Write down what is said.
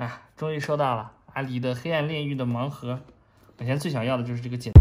啊，终于收到了阿狸的黑暗炼狱的盲盒。我现在最想要的就是这个简。